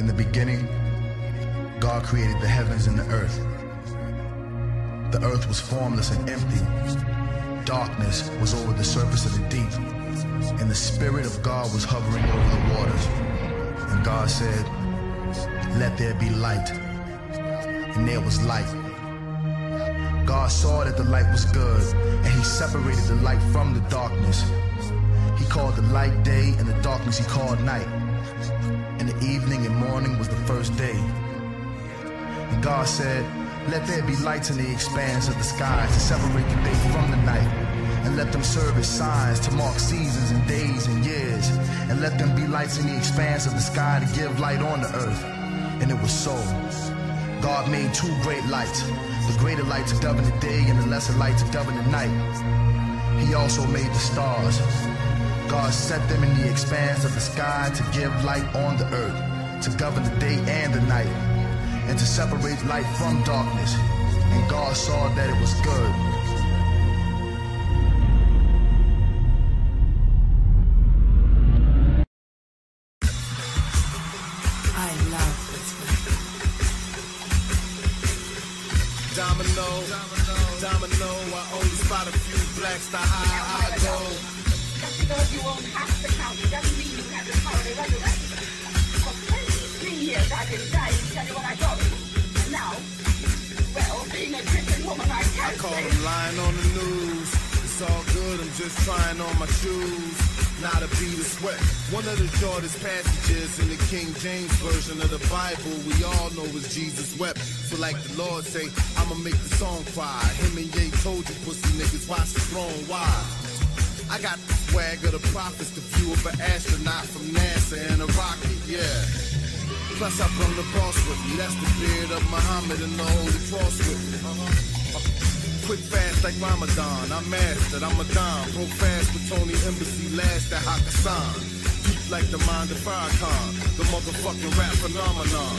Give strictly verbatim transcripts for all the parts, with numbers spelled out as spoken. In the beginning, God created the heavens and the earth. The earth was formless and empty. Darkness was over the surface of the deep, and the Spirit of God was hovering over the waters. And God said, "Let there be light." And there was light. God saw that the light was good, and he separated the light from the darkness. He called the light day, and the darkness he called night. And the evening and morning was the first day. And God said, "Let there be lights in the expanse of the skies to separate the day from the night, and let them serve as signs to mark seasons and days and years, and let them be lights in the expanse of the sky to give light on the earth." And it was so. God made two great lights, the greater light to govern the day and the lesser light to govern the night. He also made the stars. God set them in the expanse of the sky to give light on the earth, to govern the day and the night, and to separate light from darkness. And God saw that it was good. I love this one. Domino, domino, I only spot a few blacks to high, I go. Just because you only have to count, it doesn't mean you have the power to resurrect. Years I've been dying to tell you what I got. And now, well, being a Christian woman, I can't. I call them lying on the news. It's all good, I'm just trying on my shoes. Not a bead of sweat. One of the shortest passages in the King James version of the Bible we all know is Jesus wept. So like the Lord say, I'ma make the song cry. Him and Ye told you pussy niggas watch the throne wide. I got the swag of the prophets, the view of an astronaut from NASA and a rocket, yeah. Plus I brought the boss with me, that's the beard of Muhammad and the Holy Cross with me. Uh-huh. Quick fast like Ramadan, I mastered, I'm a dime. Broke fast with Tony Embassy, last at Hakkasan. Deep like the mind of Farrakhan, the motherfucking rap phenomenon.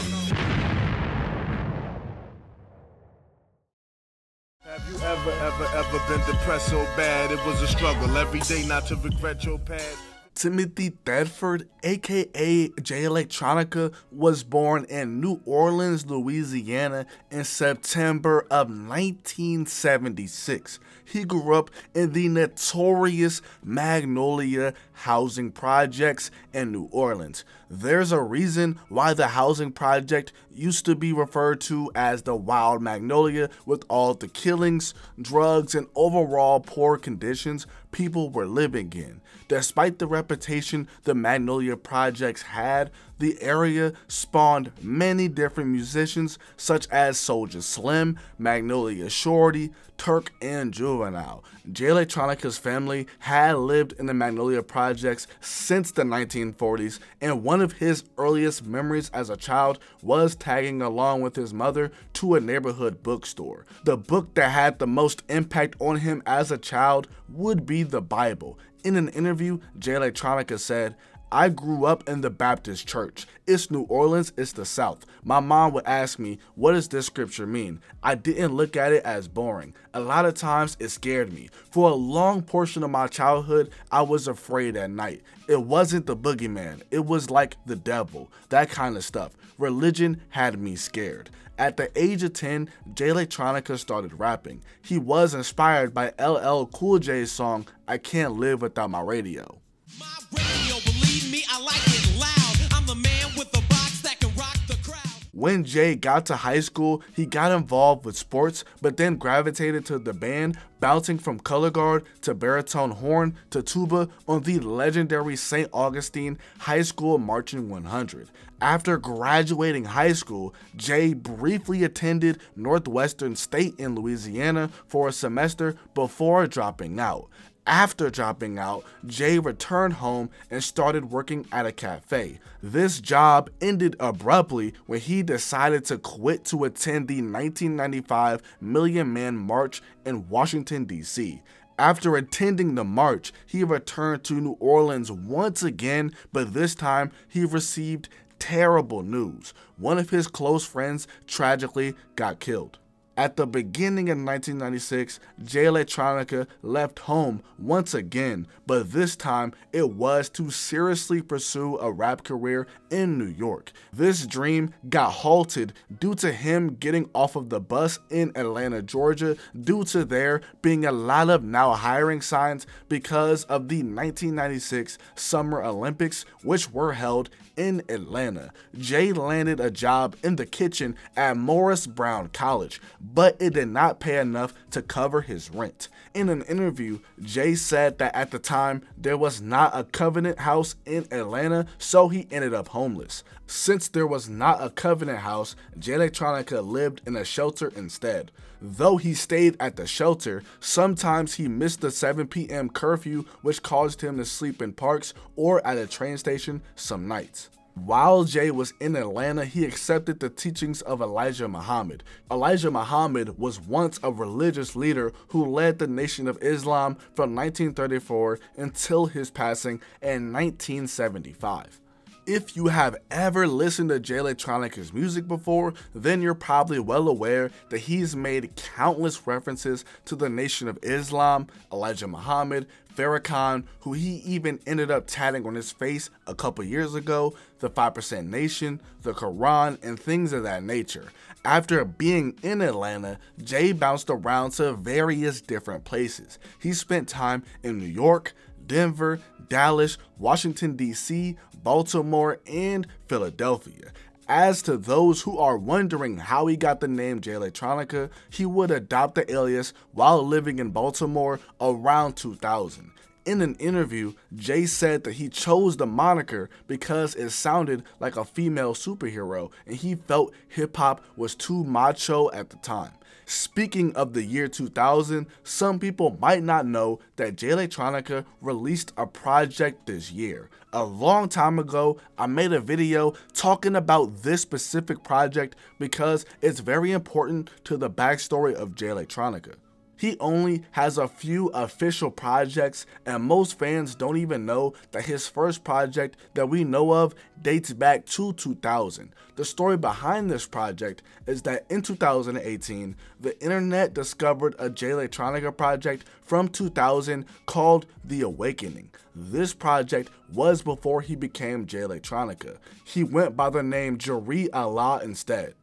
Have you ever, ever, ever been depressed so bad? It was a struggle every day not to regret your past. Timothy Thetford, aka Jay Electronica, was born in New Orleans, Louisiana in September of nineteen seventy-six. He grew up in the notorious Magnolia housing projects in New Orleans. There's a reason why the housing project used to be referred to as the Wild Magnolia. With all the killings, drugs, and overall poor conditions people were living in. Despite the reputation the Magnolia Projects had, the area spawned many different musicians such as Soulja Slim, Magnolia Shorty, Turk, and Juvenile. Jay Electronica's family had lived in the Magnolia Projects since the nineteen forties, and one of his earliest memories as a child was tagging along with his mother to a neighborhood bookstore. The book that had the most impact on him as a child would be the Bible. In an interview, Jay Electronica said, "I grew up in the Baptist church. It's New Orleans, it's the South. My mom would ask me, what does this scripture mean? I didn't look at it as boring. A lot of times it scared me. For a long portion of my childhood, I was afraid at night. It wasn't the boogeyman, it was like the devil, that kind of stuff. Religion had me scared." At the age of ten, Jay Electronica started rapping. He was inspired by L L Cool J's song, "I Can't Live Without My Radio." My radio, believe me, I like it loud. I'm the man with the box that can rock the crowd. When Jay got to high school, he got involved with sports, but then gravitated to the band, bouncing from color guard to baritone horn to tuba on the legendary Saint Augustine High School Marching one hundred. After graduating high school, Jay briefly attended Northwestern State in Louisiana for a semester before dropping out. After dropping out, Jay returned home and started working at a cafe. This job ended abruptly when he decided to quit to attend the nineteen ninety-five Million Man March in Washington, D C After attending the march, he returned to New Orleans once again, but this time he received terrible news. One of his close friends tragically got killed. At the beginning of nineteen ninety-six, Jay Electronica left home once again, but this time it was to seriously pursue a rap career in New York. This dream got halted due to him getting off of the bus in Atlanta, Georgia, due to there being a lot of now hiring signs because of the nineteen ninety-six Summer Olympics, which were held in Atlanta. Jay landed a job in the kitchen at Morris Brown College, but it did not pay enough to cover his rent. In an interview, Jay said that at the time, there was not a Covenant house in Atlanta, so he ended up homeless. Since there was not a Covenant house, Jay Electronica lived in a shelter instead. Though he stayed at the shelter, sometimes he missed the seven p m curfew, which caused him to sleep in parks or at a train station some nights. While Jay was in Atlanta, he accepted the teachings of Elijah Muhammad. Elijah Muhammad was once a religious leader who led the Nation of Islam from nineteen thirty-four until his passing in nineteen seventy-five. If you have ever listened to Jay Electronica's music before, then you're probably well aware that he's made countless references to the Nation of Islam, Elijah Muhammad, Farrakhan, who he even ended up tatting on his face a couple years ago, the five percent Nation, the Quran, and things of that nature. After being in Atlanta, Jay bounced around to various different places. He spent time in New York, Denver, Dallas, Washington, D C, Baltimore, and Philadelphia. As to those who are wondering how he got the name Jay Electronica, he would adopt the alias while living in Baltimore around two thousand. In an interview, Jay said that he chose the moniker because it sounded like a female superhero and he felt hip-hop was too macho at the time. Speaking of the year two thousand, some people might not know that Jay Electronica released a project this year. A long time ago, I made a video talking about this specific project because it's very important to the backstory of Jay Electronica. He only has a few official projects, and most fans don't even know that his first project that we know of dates back to two thousand. The story behind this project is that in two thousand eighteen, the internet discovered a Jay Electronica project from two thousand called The Awakening. This project was before he became Jay Electronica. He went by the name Jari Allah instead.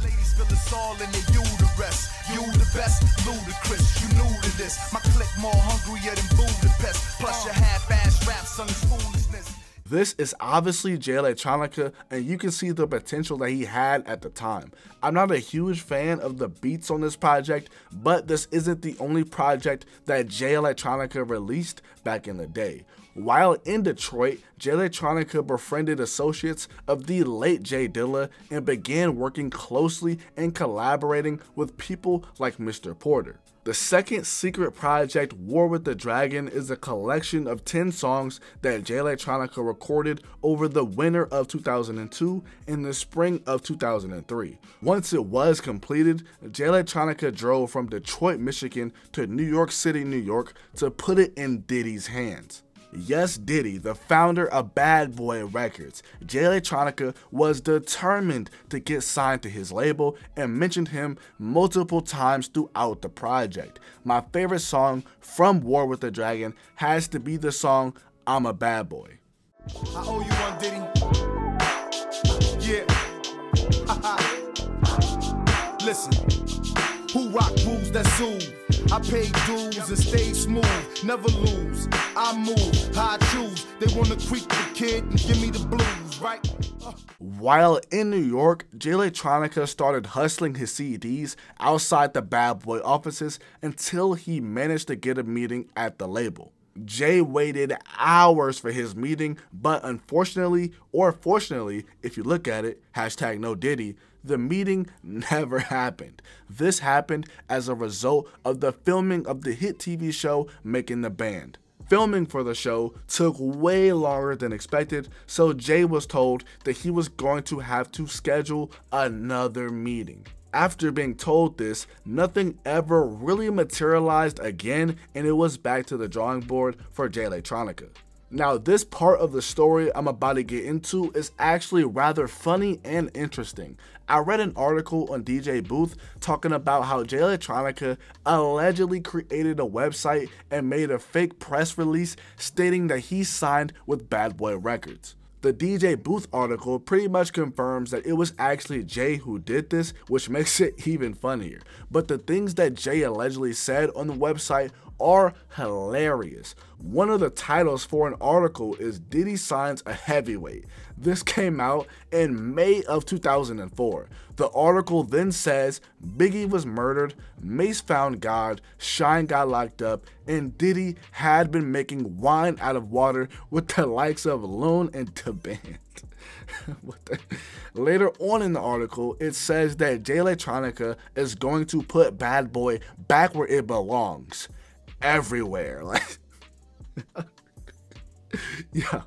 Ladies feel us all in the uterus. You the best, ludicrous, you new to this. My clique more hungrier than Budapest. Plus your half-ass rap sung foolishness. This is obviously Jay Electronica, and you can see the potential that he had at the time. I'm not a huge fan of the beats on this project, but this isn't the only project that Jay Electronica released back in the day. While in Detroit, Jay Electronica befriended associates of the late Jay Dilla and began working closely and collaborating with people like Mister Porter. The second secret project, War with the Dragon, is a collection of ten songs that Jay Electronica recorded over the winter of two thousand two and the spring of two thousand three. Once it was completed, Jay Electronica drove from Detroit, Michigan to New York City, New York to put it in Diddy's hands. Yes, Diddy, the founder of Bad Boy Records. Jay Electronica was determined to get signed to his label and mentioned him multiple times throughout the project. My favorite song from War with the Dragon has to be the song I'm a Bad Boy. I owe you one, Diddy. Yeah. Listen, who rock moves that soothe? I pay dues and stay smooth, never lose. I move, how I choose. They wanna creep the kid and give me the blues, right? Uh. While in New York, Jay Electronica started hustling his C Ds outside the Bad Boy offices until he managed to get a meeting at the label. Jay waited hours for his meeting, but unfortunately, or fortunately, if you look at it, hashtag no Diddy, the meeting never happened. This happened as a result of the filming of the hit T V show Making the Band. Filming for the show took way longer than expected, so Jay was told that he was going to have to schedule another meeting. After being told this, nothing ever really materialized again, and it was back to the drawing board for Jay Electronica. Now, this part of the story I'm about to get into is actually rather funny and interesting. I read an article on D J Booth talking about how Jay Electronica allegedly created a website and made a fake press release stating that he signed with Bad Boy Records. The D J Booth article pretty much confirms that it was actually Jay who did this, which makes it even funnier. But the things that Jay allegedly said on the website are hilarious. One of the titles for an article is Diddy Signs a Heavyweight. This came out in May of two thousand four. The article then says Biggie was murdered, Mace found God, Shine got locked up, and Diddy had been making wine out of water with the likes of Loon and the Band. What the? Later on in the article, it says that Jay Electronica is going to put Bad Boy back where it belongs. Everywhere. Like, yeah.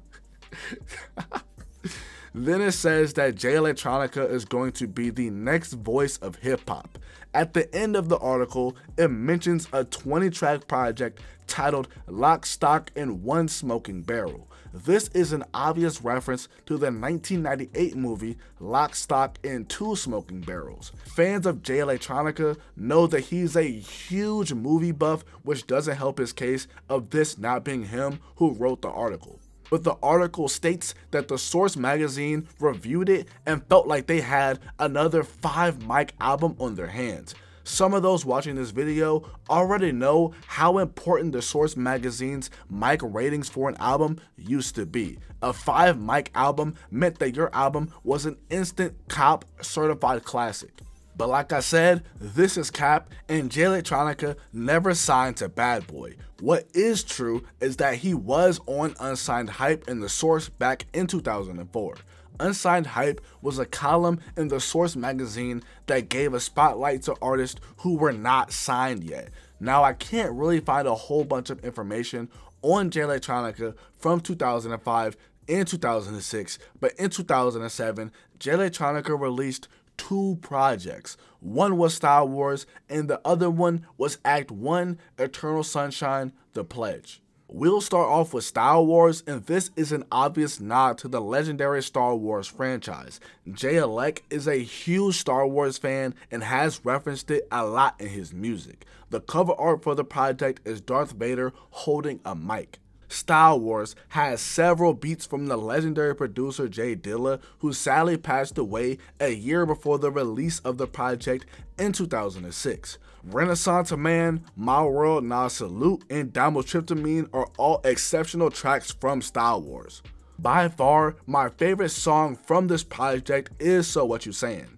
Then it says that Jay Electronica is going to be the next voice of hip-hop. At the end of the article, it mentions a twenty-track project titled Lock, Stock, and One Smoking Barrel. This is an obvious reference to the nineteen ninety-eight movie Lock, Stock, and Two Smoking Barrels. Fans of Jay Electronica know that he's a huge movie buff, which doesn't help his case of this not being him who wrote the article. But the article states that the Source magazine reviewed it and felt like they had another five mic album on their hands. Some of those watching this video already know how important the Source magazine's mic ratings for an album used to be. A five mic album meant that your album was an instant cop certified classic. But like I said, this is cap, and Jay Electronica never signed to Bad Boy. What is true is that he was on Unsigned Hype in the Source back in two thousand four. Unsigned Hype was a column in the Source magazine that gave a spotlight to artists who were not signed yet. Now, I can't really find a whole bunch of information on Jay Electronica from two thousand five and two thousand six, but in two thousand seven, Jay Electronica released two projects. One was Star Wars, and the other one was Act one, Eternal Sunshine, The Pledge. We'll start off with Star Wars, and this is an obvious nod to the legendary Star Wars franchise. Jay Elec is a huge Star Wars fan and has referenced it a lot in his music. The cover art for the project is Darth Vader holding a mic. Star Wars has several beats from the legendary producer Jay Dilla, who sadly passed away a year before the release of the project in two thousand six. Renaissance Man, My World, Nas Salute, and Dimethyltryptamine are all exceptional tracks from Star Wars. By far, my favorite song from this project is So What You Saying.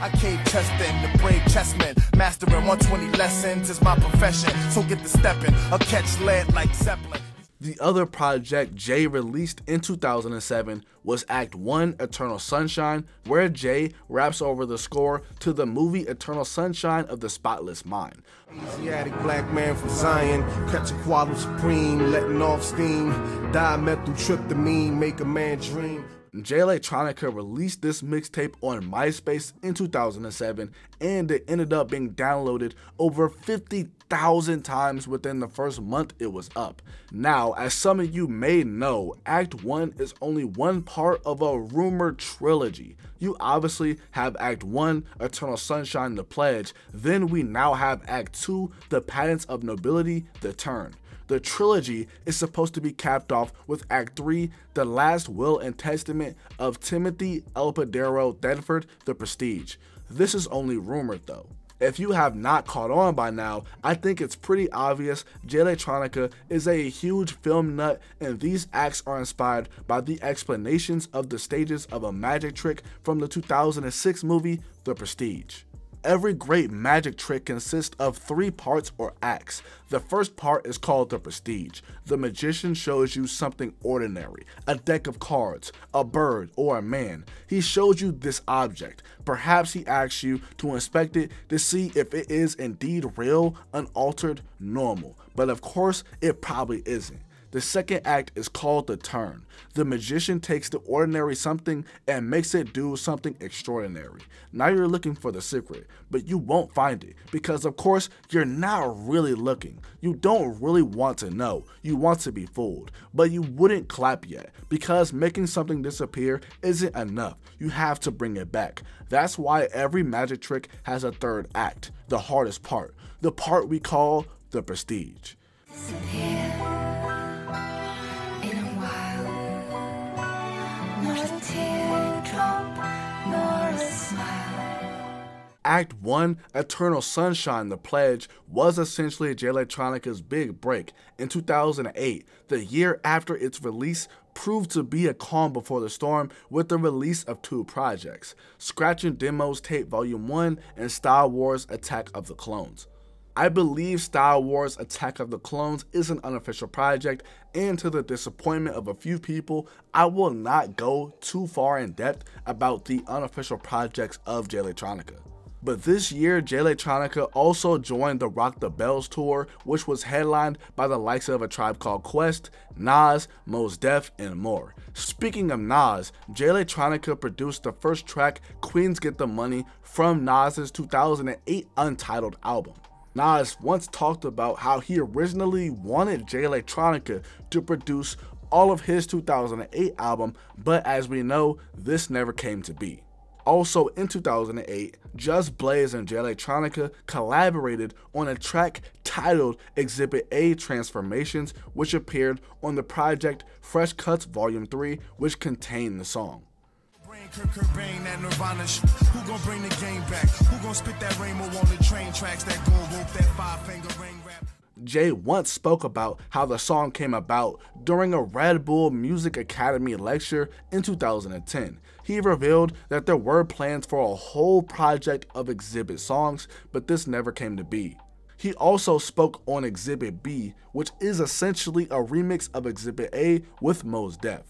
I cave chestin', the brave chessmen, mastering one twenty lessons is my profession, so get to steppin', I'll catch lead like Zeppelin. The other project Jay released in two thousand seven was Act one, Eternal Sunshine, where Jay raps over the score to the movie Eternal Sunshine of the Spotless Mind. Asiatic black man from Zion, catch a quadruple supreme, letting off steam, dimethyltryptamine, make a man dream. Jay Electronica released this mixtape on MySpace in two thousand seven, and it ended up being downloaded over fifty thousand times within the first month it was up. Now, as some of you may know, Act one is only one part of a rumored trilogy. You obviously have Act one, Eternal Sunshine, The Pledge, then we now have Act two, The Patents of Nobility, The Turn. The trilogy is supposed to be capped off with Act three, The Last Will and Testament of Timothy Elpadero Thetford, The Prestige. This is only rumored though. If you have not caught on by now, I think it's pretty obvious Jay Electronica is a huge film nut, and these acts are inspired by the explanations of the stages of a magic trick from the two thousand six movie, The Prestige. Every great magic trick consists of three parts or acts. The first part is called The Prestige. The magician shows you something ordinary, a deck of cards, a bird, or a man. He shows you this object. Perhaps he asks you to inspect it to see if it is indeed real, unaltered, normal. But of course, it probably isn't. The second act is called The Turn. The magician takes the ordinary something and makes it do something extraordinary. Now you're looking for the secret, but you won't find it because, of course, you're not really looking. You don't really want to know. You want to be fooled, but you wouldn't clap yet because making something disappear isn't enough. You have to bring it back. That's why every magic trick has a third act, the hardest part, the part we call The Prestige. Act one, Eternal Sunshine, The Pledge, was essentially Jay Electronica's big break in two thousand eight, the year after its release. Proved to be a calm before the storm with the release of two projects, Scratchin' Demos Tape Volume one and Star Wars Attack of the Clones. I believe Star Wars Attack of the Clones is an unofficial project, and to the disappointment of a few people, I will not go too far in depth about the unofficial projects of Jay Electronica. But this year, Jay Electronica also joined the Rock the Bells tour, which was headlined by the likes of A Tribe Called Quest, Nas, Mos Def, and more. Speaking of Nas, Jay Electronica produced the first track, Queens Get the Money, from Nas's two thousand eight Untitled album. Nas once talked about how he originally wanted Jay Electronica to produce all of his two thousand eight album, but as we know, this never came to be. Also in two thousand eight, Just Blaze and Jay Electronica collaborated on a track titled Exhibit A Transformations, which appeared on the project Fresh Cuts Volume three, which contained the song. Jay once spoke about how the song came about during a Red Bull Music Academy lecture in two thousand ten. He revealed that there were plans for a whole project of Exhibit songs, but this never came to be. He also spoke on Exhibit B, which is essentially a remix of Exhibit A with Mos Def.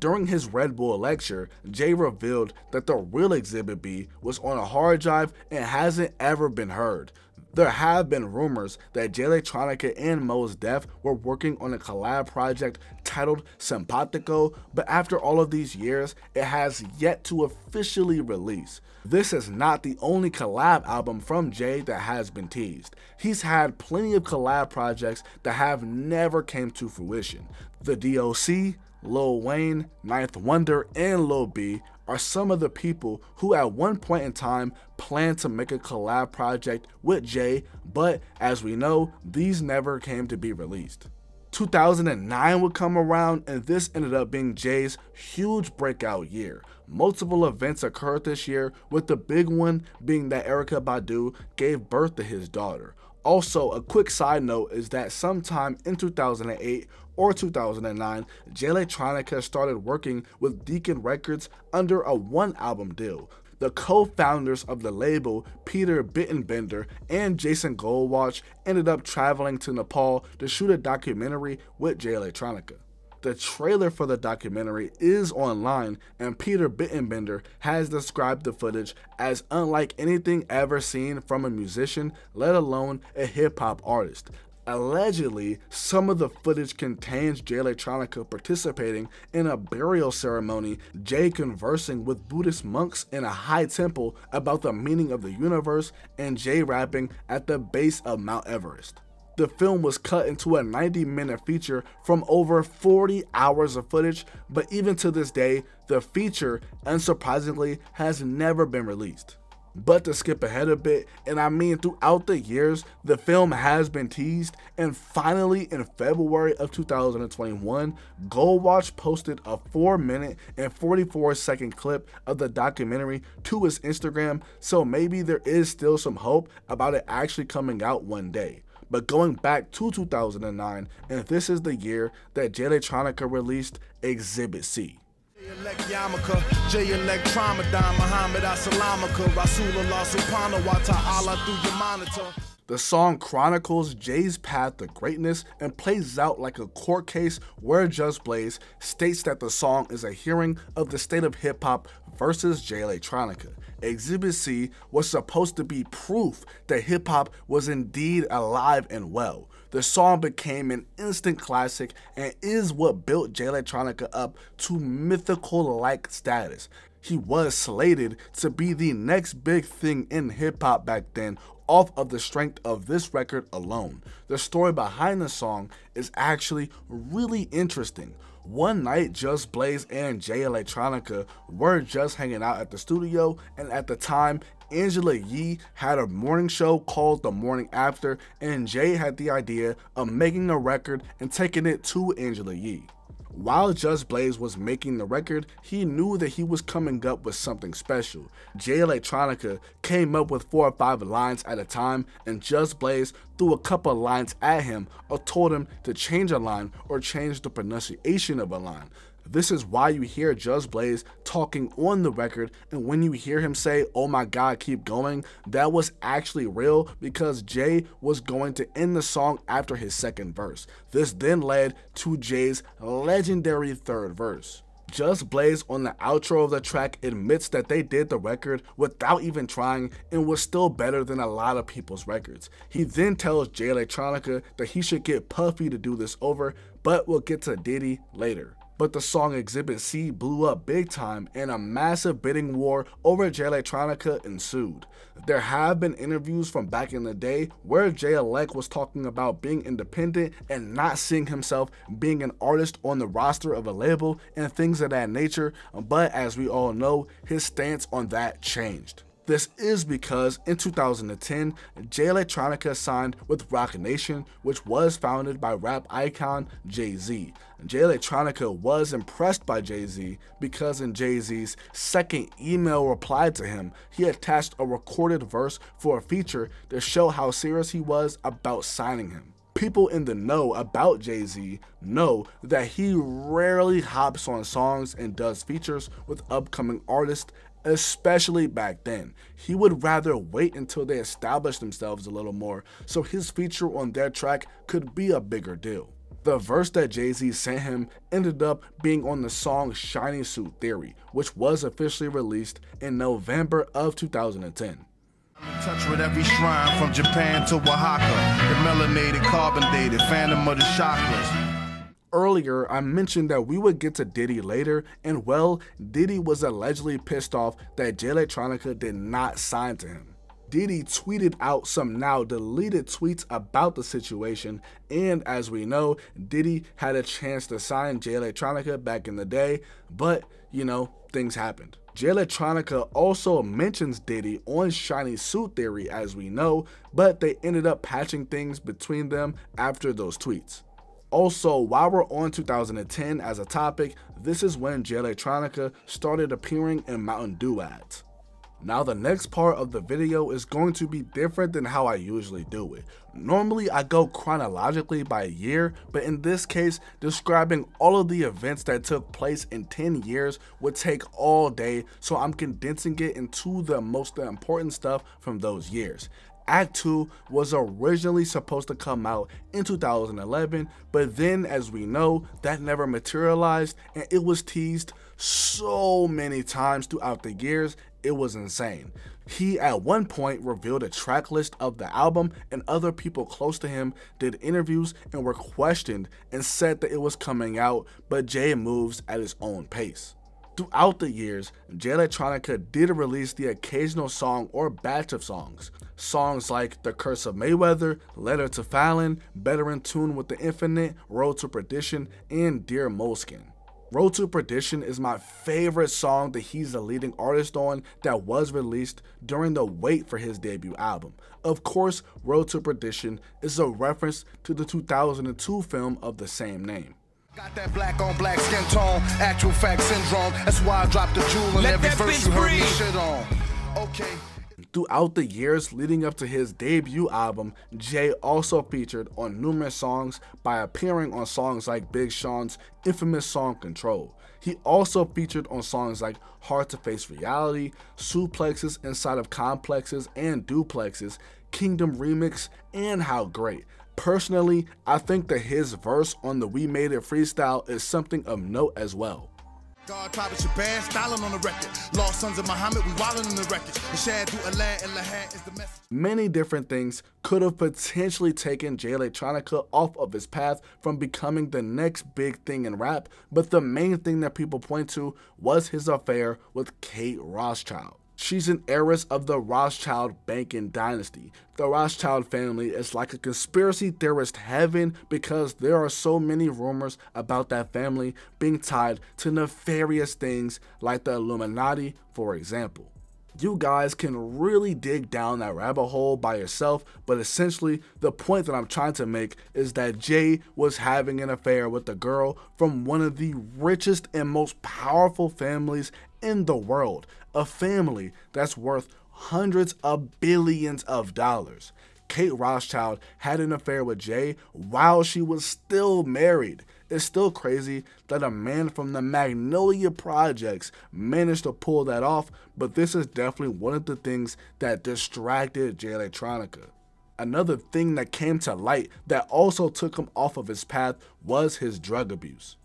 During his Red Bull lecture, Jay revealed that the real Exhibit B was on a hard drive and hasn't ever been heard. There have been rumors that Jay Electronica and Mos Def were working on a collab project titled Simpatico, but after all of these years, it has yet to officially release. This is not the only collab album from Jay that has been teased. He's had plenty of collab projects that have never came to fruition. The D O C, Lil Wayne, Ninth Wonder, and Lil B are some of the people who at one point in time planned to make a collab project with Jay, but as we know, these never came to be released. two thousand nine would come around, and this ended up being Jay's huge breakout year. Multiple events occurred this year, with the big one being that Erykah Badu gave birth to his daughter. Also, a quick side note is that sometime in two thousand eight or two thousand nine, Jay Electronica started working with Deacon Records under a one-album deal. The co-founders of the label, Peter Bittenbender and Jason Goldwatch, ended up traveling to Nepal to shoot a documentary with Jay Electronica. The trailer for the documentary is online, and Peter Bittenbender has described the footage as unlike anything ever seen from a musician, let alone a hip-hop artist. Allegedly, some of the footage contains Jay Electronica participating in a burial ceremony, Jay conversing with Buddhist monks in a high temple about the meaning of the universe, and Jay rapping at the base of Mount Everest. The film was cut into a ninety minute feature from over forty hours of footage, but even to this day, the feature, unsurprisingly, has never been released. But to skip ahead a bit, and I mean throughout the years, the film has been teased, and finally in February of two thousand twenty-one, Goldwatch posted a four minute and forty-four second clip of the documentary to his Instagram, so maybe there is still some hope about it actually coming out one day. But going back to two thousand nine, and this is the year that Jay Electronica released Exhibit C. The song chronicles Jay's path to greatness and plays out like a court case where Just Blaze states that the song is a hearing of the state of hip-hop versus Jay Electronica. Exhibit C was supposed to be proof that hip-hop was indeed alive and well. The song became an instant classic and is what built Jay Electronica up to mythical-like status. He was slated to be the next big thing in hip-hop back then off of the strength of this record alone. The story behind the song is actually really interesting. One night, Just Blaze and Jay Electronica were just hanging out at the studio, and at the time, Angela Yee had a morning show called The Morning After, and Jay had the idea of making a record and taking it to Angela Yee. While Just Blaze was making the record, he knew that he was coming up with something special. Jay Electronica came up with four or five lines at a time, and Just Blaze threw a couple of lines at him or told him to change a line or change the pronunciation of a line. This is why you hear Just Blaze talking on the record, and when you hear him say, "Oh my God, keep going," that was actually real, because Jay was going to end the song after his second verse. This then led to Jay's legendary third verse. Just Blaze on the outro of the track admits that they did the record without even trying and was still better than a lot of people's records. He then tells Jay Electronica that he should get Puffy to do this over, but we'll get to Diddy later. But the song Exhibit C blew up big time, and a massive bidding war over Jay Electronica ensued. There have been interviews from back in the day where Jay Elec was talking about being independent and not seeing himself being an artist on the roster of a label and things of that nature, but as we all know, his stance on that changed. This is because in two thousand ten, Jay Electronica signed with Roc Nation, which was founded by rap icon Jay-Z. Jay Electronica was impressed by Jay-Z because in Jay-Z's second email reply to him, he attached a recorded verse for a feature to show how serious he was about signing him. People in the know about Jay-Z know that he rarely hops on songs and does features with upcoming artists, especially back then. He would rather wait until they established themselves a little more so his feature on their track could be a bigger deal. The verse that Jay-Z sent him ended up being on the song Shiny Suit Theory, which was officially released in November of two thousand ten. Touch with every shrine from Japan to Oaxaca, the melanated, carbon dated, phantom of the chakras. Earlier, I mentioned that we would get to Diddy later, and well, Diddy was allegedly pissed off that Jay Electronica did not sign to him. Diddy tweeted out some now deleted tweets about the situation, and as we know, Diddy had a chance to sign Jay Electronica back in the day, but you know, things happened. Jay Electronica also mentions Diddy on Shiny Suit Theory, as we know, but they ended up patching things between them after those tweets. Also, while we're on two thousand ten as a topic, this is when Jay Electronica started appearing in Mountain Dew ads. Now the next part of the video is going to be different than how I usually do it. Normally I go chronologically by year, but in this case, describing all of the events that took place in ten years would take all day, so I'm condensing it into the most important stuff from those years. Act two was originally supposed to come out in two thousand eleven, but then as we know, that never materialized, and it was teased so many times throughout the years, it was insane. He at one point revealed a track list of the album, and other people close to him did interviews and were questioned and said that it was coming out, but Jay moves at his own pace. Throughout the years, Jay Electronica did release the occasional song or batch of songs. Songs like The Curse of Mayweather, Letter to Fallon, Better in Tune with the Infinite, Road to Perdition, and Dear Moleskin. Road to Perdition is my favorite song that he's the leading artist on that was released during the wait for his debut album. Of course, Road to Perdition is a reference to the two thousand two film of the same name. Got that black on black skin tone, actual fact syndrome, that's why I dropped the jewel in every verse you heard me shit on. Okay. Throughout the years leading up to his debut album, Jay also featured on numerous songs by appearing on songs like Big Sean's infamous song Control. He also featured on songs like Hard to Face Reality, Suplexes Inside of Complexes and Duplexes, Kingdom Remix, and How Great. Personally, I think that his verse on the We Made It freestyle is something of note as well. God tried with Shaban, styling on the record. Lost Sons of Muhammad, we wildin' on the record. Shad through Alad and Lahad is the message. Many different things could have potentially taken Jay Electronica off of his path from becoming the next big thing in rap, but the main thing that people point to was his affair with Kate Rothschild. She's an heiress of the Rothschild banking dynasty. The Rothschild family is like a conspiracy theorist heaven because there are so many rumors about that family being tied to nefarious things like the Illuminati, for example. You guys can really dig down that rabbit hole by yourself, but essentially the point that I'm trying to make is that Jay was having an affair with a girl from one of the richest and most powerful families in the world, a family that's worth hundreds of billions of dollars. Kate Rothschild had an affair with Jay while she was still married. It's still crazy that a man from the Magnolia Projects managed to pull that off, but this is definitely one of the things that distracted Jay Electronica. Another thing that came to light that also took him off of his path was his drug abuse.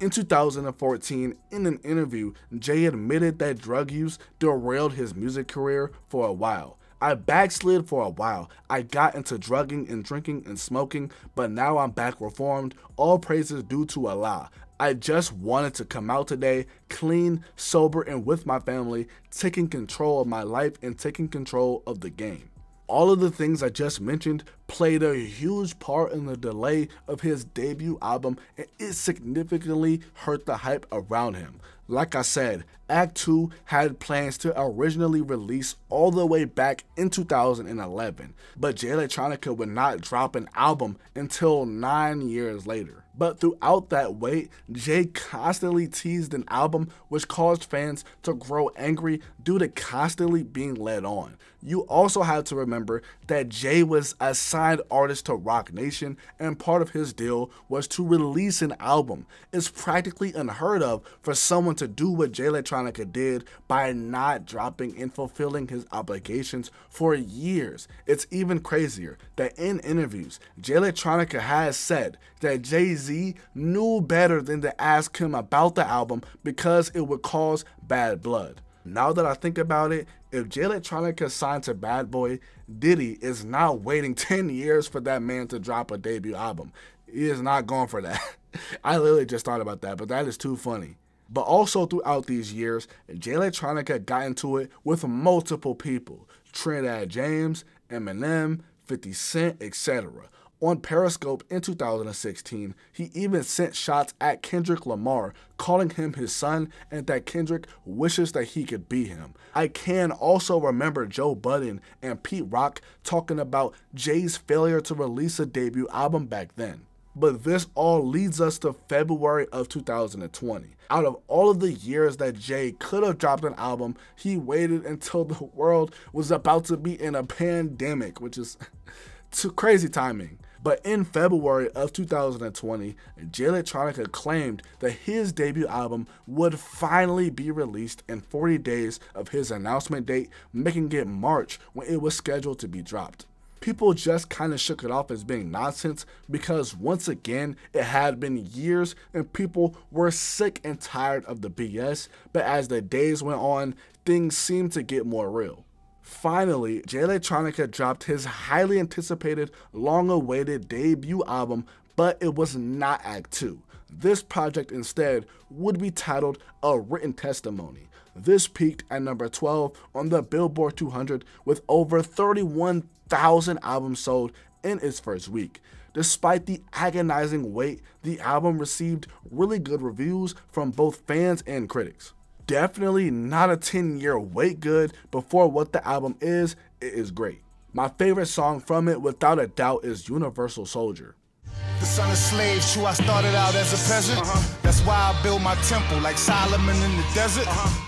In two thousand fourteen, in an interview, Jay admitted that drug use derailed his music career for a while. I backslid for a while. I got into drugging and drinking and smoking, but now I'm back reformed. All praises due to Allah. I just wanted to come out today, clean, sober, and with my family, taking control of my life and taking control of the game. All of the things I just mentioned played a huge part in the delay of his debut album, and it significantly hurt the hype around him. Like I said, Act two had plans to originally release all the way back in two thousand eleven, but Jay Electronica would not drop an album until nine years later. But throughout that wait, Jay constantly teased an album, which caused fans to grow angry due to constantly being led on. You also have to remember that Jay was a signed artist to Roc Nation, and part of his deal was to release an album. It's practically unheard of for someone to do what Jay Electronica did by not dropping and fulfilling his obligations for years. It's even crazier that in interviews, Jay Electronica has said that Jay-Z knew better than to ask him about the album because it would cause bad blood. Now that I think about it, if Jay Electronica signed to Bad Boy, Diddy is not waiting ten years for that man to drop a debut album. He is not going for that. I literally just thought about that, but that is too funny. But also throughout these years, Jay Electronica got into it with multiple people. Trinidad James, Eminem, fifty cent, et cetera. On Periscope in two thousand sixteen, he even sent shots at Kendrick Lamar, calling him his son and that Kendrick wishes that he could be him. I can also remember Joe Budden and Pete Rock talking about Jay's failure to release a debut album back then. But this all leads us to February of two thousand twenty. Out of all of the years that Jay could have dropped an album, he waited until the world was about to be in a pandemic, which is crazy timing. But in February of two thousand twenty, Jay Electronica claimed that his debut album would finally be released in forty days of his announcement date, making it March when it was scheduled to be dropped. People just kind of shook it off as being nonsense because once again, it had been years and people were sick and tired of the B S, but as the days went on, things seemed to get more real. Finally, Jay Electronica dropped his highly anticipated, long-awaited debut album, but it was not Act two. This project instead would be titled A Written Testimony. This peaked at number twelve on the Billboard two hundred with over thirty-one thousand albums sold in its first week. Despite the agonizing wait, the album received really good reviews from both fans and critics. Definitely not a ten year wait good, but for what the album is, it is great. My favorite song from it without a doubt is Universal Soldier. The son of slaves, true, I started out as a peasant. Uh-huh. That's why I built my temple like Solomon in the desert. Uh-huh.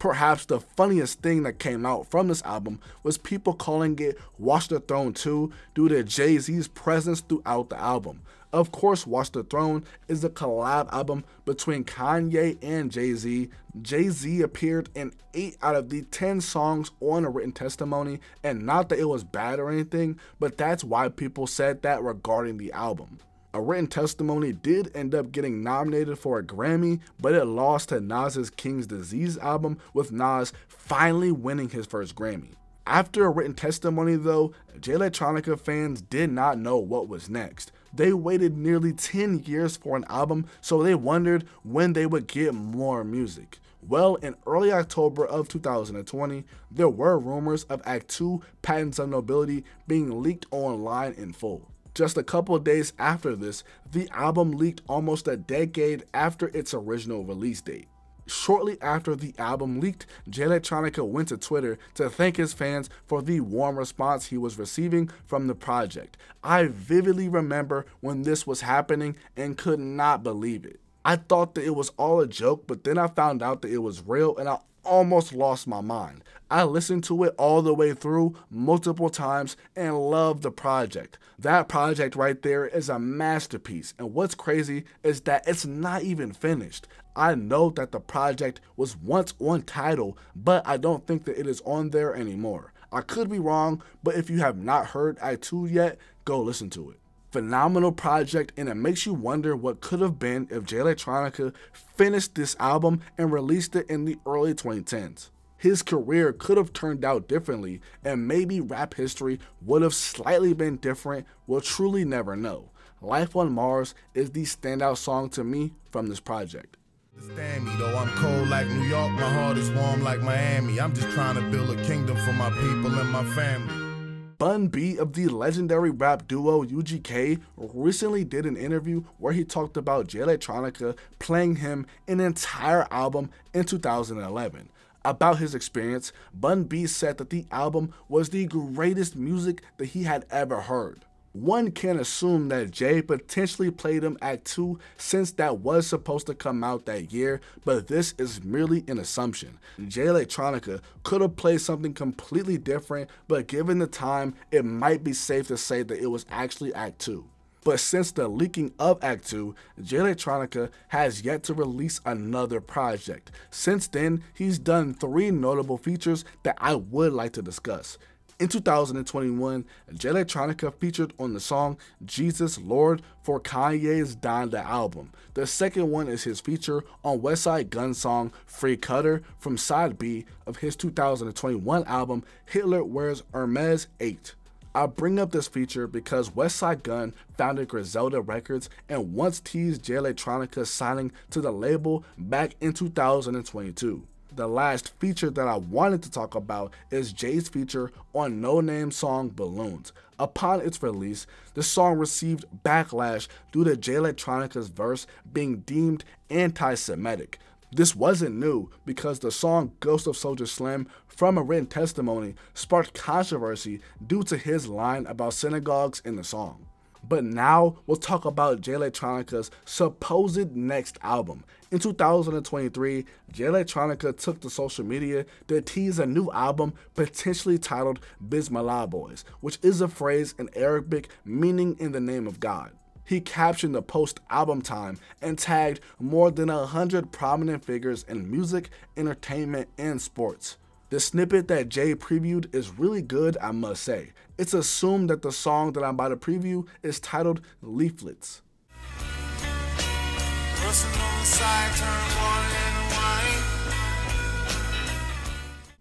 Perhaps the funniest thing that came out from this album was people calling it Watch the Throne two due to Jay-Z's presence throughout the album. Of course, Watch the Throne is a collab album between Kanye and Jay-Z. Jay-Z appeared in eight out of the ten songs on A Written Testimony, and not that it was bad or anything, but that's why people said that regarding the album. A Written Testimony did end up getting nominated for a Grammy, but it lost to Nas's King's Disease album, with Nas finally winning his first Grammy. After A Written Testimony though, Jay Electronica fans did not know what was next. They waited nearly ten years for an album, so they wondered when they would get more music. Well, in early October of two thousand twenty, there were rumors of Act two Patents of Nobility being leaked online in full. Just a couple of days after this, the album leaked almost a decade after its original release date. Shortly after the album leaked, Jay Electronica went to Twitter to thank his fans for the warm response he was receiving from the project. I vividly remember when this was happening and could not believe it. I thought that it was all a joke, but then I found out that it was real and I almost lost my mind. I listened to it all the way through multiple times and loved the project. That project right there is a masterpiece, and what's crazy is that it's not even finished. I know that the project was once on Tidal, but I don't think that it is on there anymore. I could be wrong, but if you have not heard Act two yet, go listen to it. Phenomenal project, and it makes you wonder what could have been if Jay Electronica finished this album and released it in the early twenty tens. His career could have turned out differently, and maybe rap history would have slightly been different. We'll truly never know. Life on Mars is the standout song to me from this project. Understand me though, I'm cold like New York, my heart is warm like Miami. I'm just trying to build a kingdom for my people and my family. Bun B of the legendary rap duo U G K recently did an interview where he talked about Jay Electronica playing him an entire album in two thousand eleven. About his experience, Bun B said that the album was the greatest music that he had ever heard. One can assume that Jay potentially played him Act two since that was supposed to come out that year, but this is merely an assumption. Jay Electronica could have played something completely different, but given the time, it might be safe to say that it was actually Act two. But since the leaking of Act two, Jay Electronica has yet to release another project. Since then, he's done three notable features that I would like to discuss. In two thousand twenty-one, Jay Electronica featured on the song Jesus Lord for Kanye's Donda album. The second one is his feature on Westside Gun's song Free Cutter from Side B of his two thousand twenty-one album Hitler Wears Hermes eight. I bring up this feature because Westside Gun founded Griselda Records and once teased Jay Electronica signing to the label back in two thousand twenty-two. The last feature that I wanted to talk about is Jay's feature on No Name's song Balloons. Upon its release, the song received backlash due to Jay Electronica's verse being deemed anti-Semitic. This wasn't new because the song Ghost of Soldier Slim from A Written Testimony sparked controversy due to his line about synagogues in the song. But now we'll talk about Jay Electronica's supposed next album. In two thousand twenty-three, Jay Electronica took to social media to tease a new album potentially titled Bismillah Boys, which is a phrase in Arabic meaning in the name of God. He captioned the post album time and tagged more than a hundred prominent figures in music, entertainment, and sports. The snippet that Jay previewed is really good, I must say. It's assumed that the song that I'm about to preview is titled Leaflets.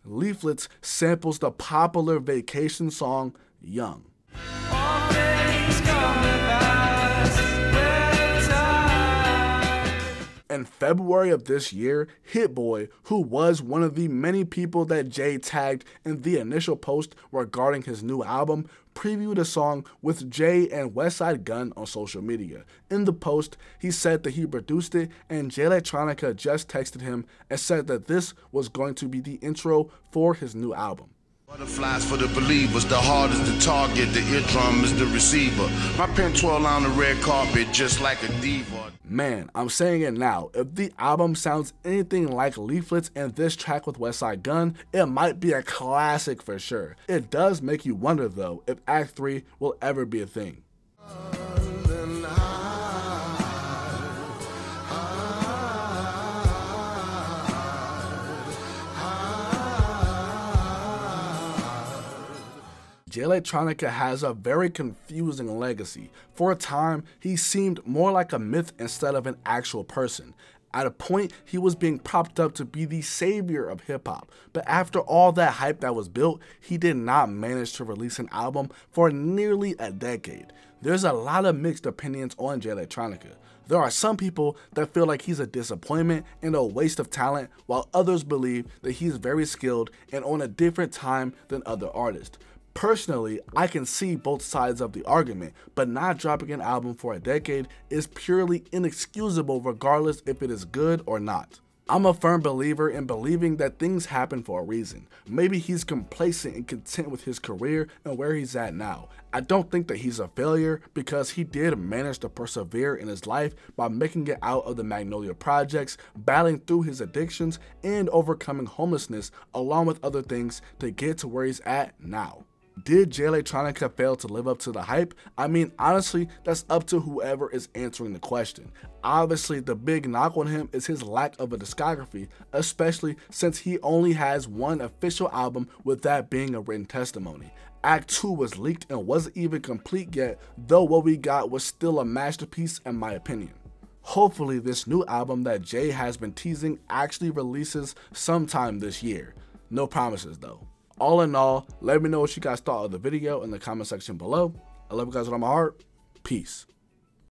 Leaflets samples the popular vacation song Young. In February of this year, Hit Boy, who was one of the many people that Jay tagged in the initial post regarding his new album, previewed a song with Jay and Westside Gun on social media. In the post, he said that he produced it and Jay Electronica just texted him and said that this was going to be the intro for his new album. Butterflies for the believers, the heart is the target, the eardrum is the receiver. My pen twirl on the red carpet just like a diva. Man, I'm saying it now, if the album sounds anything like Leaflets and this track with Westside Gun, it might be a classic for sure. It does make you wonder though if Act three will ever be a thing. Jay Electronica has a very confusing legacy. For a time, he seemed more like a myth instead of an actual person. At a point, he was being propped up to be the savior of hip-hop, but after all that hype that was built, he did not manage to release an album for nearly a decade. There's a lot of mixed opinions on Jay Electronica. There are some people that feel like he's a disappointment and a waste of talent, while others believe that he's very skilled and on a different time than other artists. Personally, I can see both sides of the argument, but not dropping an album for a decade is purely inexcusable regardless if it is good or not. I'm a firm believer in believing that things happen for a reason. Maybe he's complacent and content with his career and where he's at now. I don't think that he's a failure because he did manage to persevere in his life by making it out of the Magnolia Projects, battling through his addictions, and overcoming homelessness along with other things to get to where he's at now. Did Jay Electronica fail to live up to the hype? I mean, honestly, that's up to whoever is answering the question. Obviously, the big knock on him is his lack of a discography, especially since he only has one official album, with that being A Written Testimony. Act two was leaked and wasn't even complete yet, though what we got was still a masterpiece in my opinion. Hopefully, this new album that Jay has been teasing actually releases sometime this year. No promises though. All in all, let me know what you guys thought of the video in the comment section below. I love you guys with all my heart. Peace.